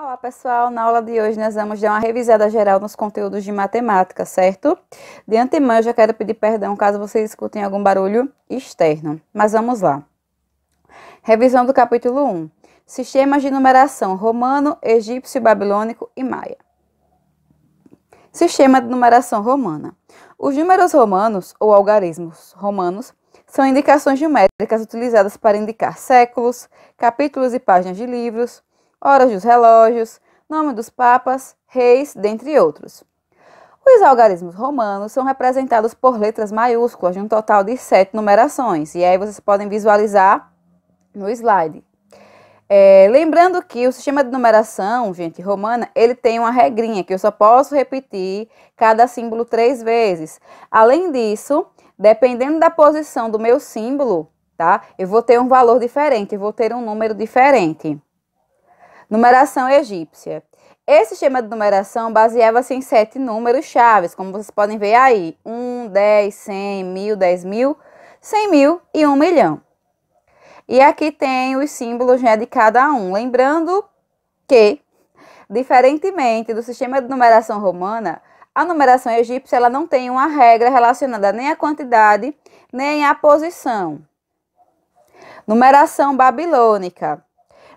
Olá pessoal, na aula de hoje nós vamos dar uma revisada geral nos conteúdos de matemática, certo? De antemão eu já quero pedir perdão caso vocês escutem algum barulho externo, mas vamos lá. Revisão do capítulo 1. Sistemas de numeração romano, egípcio, babilônico e maia. Sistema de numeração romana. Os números romanos, ou algarismos romanos, são indicações numéricas utilizadas para indicar séculos, capítulos e páginas de livros, horas dos relógios, nome dos papas, reis, dentre outros. Os algarismos romanos são representados por letras maiúsculas de um total de 7 numerações. E aí vocês podem visualizar no slide. Lembrando que o sistema de numeração, gente, romana, ele tem uma regrinha que eu só posso repetir cada símbolo 3 vezes. Além disso, dependendo da posição do meu símbolo, tá? Eu vou ter um valor diferente, eu vou ter um número diferente. Numeração egípcia. Esse sistema de numeração baseava-se em 7 números chaves, como vocês podem ver aí. 1, 10, 100, 1000, 10 mil, 100 mil e 1 milhão. E aqui tem os símbolos, né, de cada um. Lembrando que, diferentemente do sistema de numeração romana, a numeração egípcia ela não tem uma regra relacionada nem à quantidade, nem à posição. Numeração babilônica.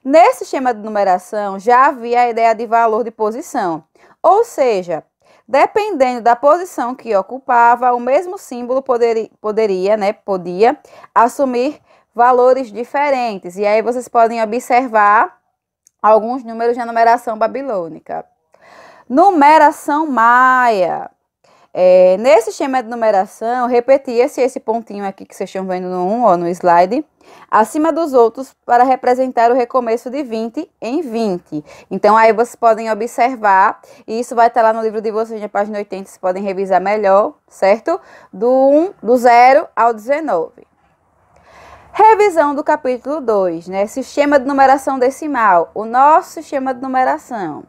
Nesse sistema de numeração já havia a ideia de valor de posição, ou seja, dependendo da posição que ocupava, o mesmo símbolo podia assumir valores diferentes. E aí vocês podem observar alguns números na numeração babilônica. Numeração maia. Nesse sistema de numeração, repetia-se esse pontinho aqui que vocês estão vendo no 1 ou no slide, acima dos outros para representar o recomeço de 20 em 20. Então, aí vocês podem observar, e isso vai estar lá no livro de vocês, na página 80, vocês podem revisar melhor, certo? Do 0 ao 19. Revisão do capítulo 2, né? Sistema de numeração decimal, o nosso sistema de numeração.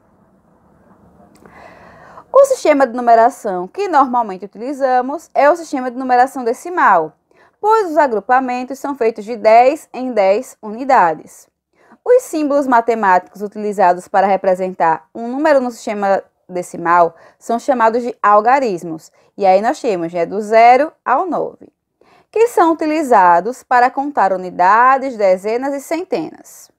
O sistema de numeração que normalmente utilizamos é o sistema de numeração decimal, pois os agrupamentos são feitos de 10 em 10 unidades. Os símbolos matemáticos utilizados para representar um número no sistema decimal são chamados de algarismos, e aí nós temos, né, do 0 ao 9, que são utilizados para contar unidades, dezenas e centenas.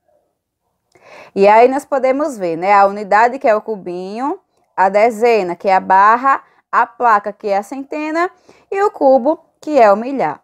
E aí nós podemos ver, né, a unidade que é o cubinho, a dezena, que é a barra, a placa, que é a centena, e o cubo, que é o milhar.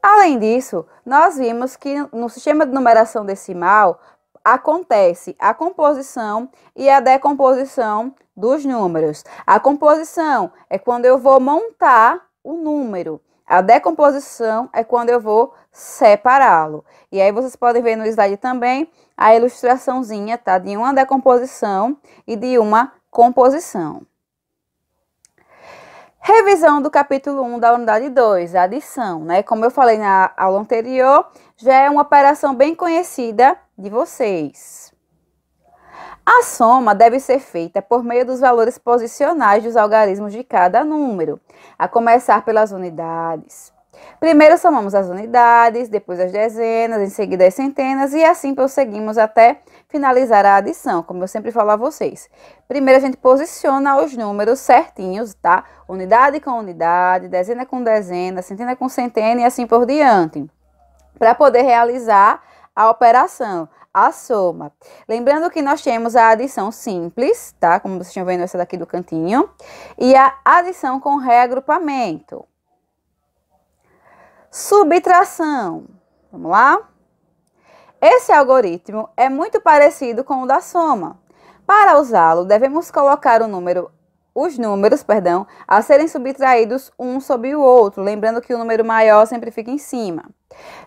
Além disso, nós vimos que no sistema de numeração decimal acontece a composição e a decomposição dos números. A composição é quando eu vou montar o número. A decomposição é quando eu vou separá-lo. E aí vocês podem ver no slide também a ilustraçãozinha, tá? De uma decomposição e de uma composição. Revisão do capítulo 1 da unidade 2, adição, né? Como eu falei na aula anterior, já é uma operação bem conhecida de vocês. A soma deve ser feita por meio dos valores posicionais dos algarismos de cada número, a começar pelas unidades. Primeiro somamos as unidades, depois as dezenas, em seguida as centenas e assim prosseguimos até finalizar a adição, como eu sempre falo a vocês. Primeiro a gente posiciona os números certinhos, tá? Unidade com unidade, dezena com dezena, centena com centena e assim por diante, para poder realizar a operação. A soma. Lembrando que nós temos a adição simples, tá? Como vocês estão vendo essa daqui do cantinho. E a adição com reagrupamento. Subtração. Vamos lá? Esse algoritmo é muito parecido com o da soma. Para usá-lo, devemos colocar os números a serem subtraídos um sobre o outro. Lembrando que o número maior sempre fica em cima.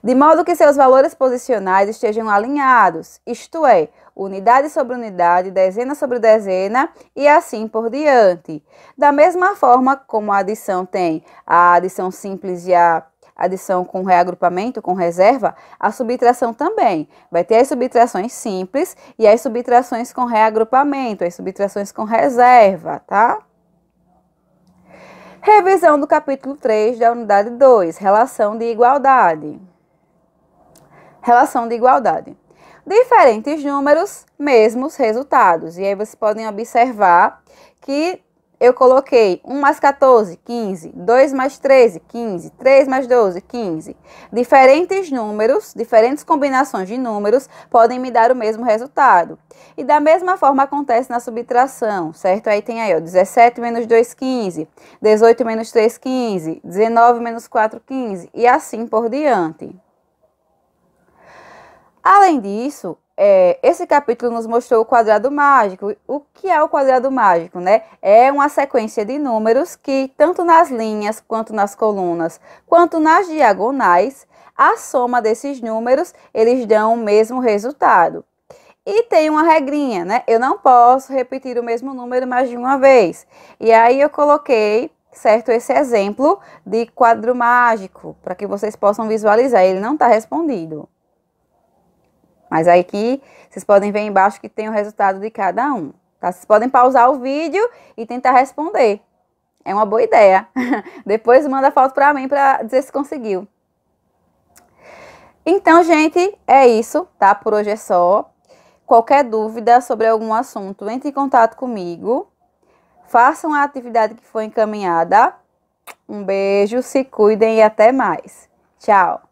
De modo que seus valores posicionais estejam alinhados, isto é, unidade sobre unidade, dezena sobre dezena e assim por diante. Da mesma forma como a adição tem a adição simples e a adição com reagrupamento, com reserva, a subtração também. Vai ter as subtrações simples e as subtrações com reagrupamento, as subtrações com reserva, tá? Revisão do capítulo 3 da unidade 2, relação de igualdade. diferentes números, mesmos resultados. E aí vocês podem observar que eu coloquei 1 mais 14, 15, 2 mais 13, 15, 3 mais 12, 15. Diferentes números, diferentes combinações de números podem me dar o mesmo resultado. E da mesma forma acontece na subtração, certo? Aí tem aí, ó, 17 menos 2, 15, 18 menos 3, 15, 19 menos 4, 15 e assim por diante. Além disso, esse capítulo nos mostrou o quadrado mágico. O que é o quadrado mágico, né? É uma sequência de números que, tanto nas linhas, quanto nas colunas, quanto nas diagonais, a soma desses números, eles dão o mesmo resultado. E tem uma regrinha, né? Eu não posso repetir o mesmo número mais de uma vez. E aí eu coloquei, certo, esse exemplo de quadro mágico, para que vocês possam visualizar. Ele não está respondido. Mas aí aqui, vocês podem ver embaixo que tem o resultado de cada um, tá? Vocês podem pausar o vídeo e tentar responder. É uma boa ideia. Depois manda foto pra mim pra dizer se conseguiu. Então, gente, é isso, tá? Por hoje é só. Qualquer dúvida sobre algum assunto, entre em contato comigo. Façam a atividade que foi encaminhada. Um beijo, se cuidem e até mais. Tchau!